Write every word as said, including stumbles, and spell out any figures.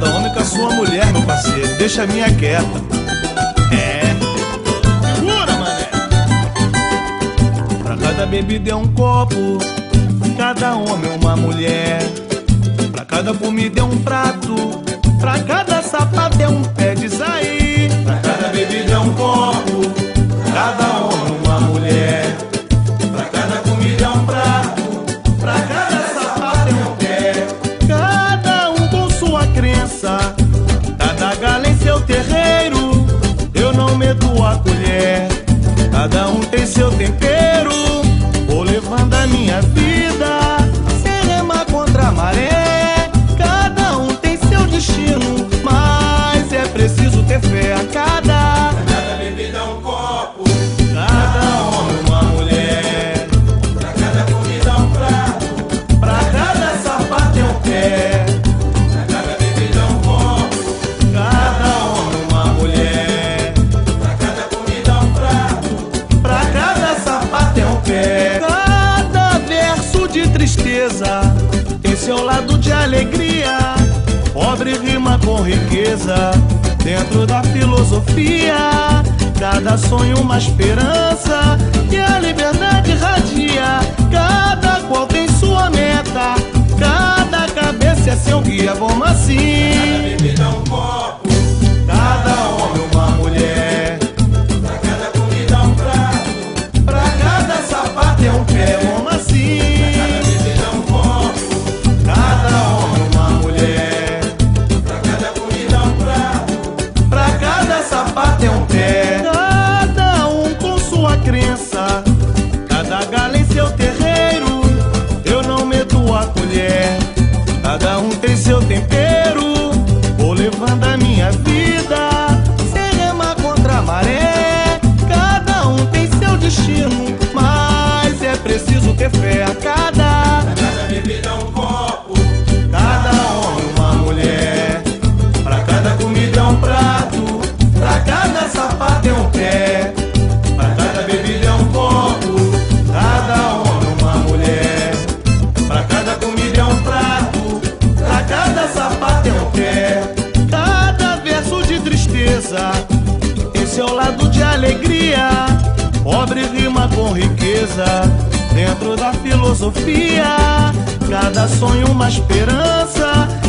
Cada homem com a sua mulher, meu parceiro, deixa a minha quieta. É, segura, mané. Pra cada bebida é um copo, cada homem é uma mulher. Pra cada comida é um prato, pra cada sapato é um pé de sair. Pra cada bebida é um copo, cada homem é uma mulher. Pra cada comida é um prato, pra cada sapato é um pé. Cada um com sua crença, cada gala em seu terreiro. Eu não meto a colher, cada um tem seu tempero. Vou levando a minha vida, sem remar contra a maré. Mas é preciso ter fé a cada. Pra cada bebida é um copo, cada homem uma mulher. Pra cada comida um prato, pra cada sapato é um pé. Pra cada bebida é um copo, cada homem uma mulher. Pra cada comida um prato, pra cada sapato é um pé. Cada verso de tristeza tem seu lado de alegria. Pobre rima com riqueza, dentro da filosofia. Cada sonho uma esperança que a liberdade irradia. Cada qual tem sua meta, cada cabeça é seu guia. Vamos assim. Cada bebida um copo, cada homem uma mulher. Pra cada comida um prato, pra cada sapato é um pé. Vamos assim. Cada um com sua crença, cada gala em seu terreiro. Eu não meto a colher, cada um tem seu tempero. Vou levando a minha vida, sem remar contra a maré. Cada um tem seu destino, mas é preciso ter fé a cada. Pra cada bebida um copo, cada homem uma mulher. Pra cada comida um prato, pra cada sapato é um pé. Pra cada bebida é um copo, cada homem uma mulher. Pra cada comida é um prato, pra cada sapato é um pé. Cada verso de tristeza, esse é o lado de alegria. Pobre rima com riqueza, dentro da filosofia. Cada sonho uma esperança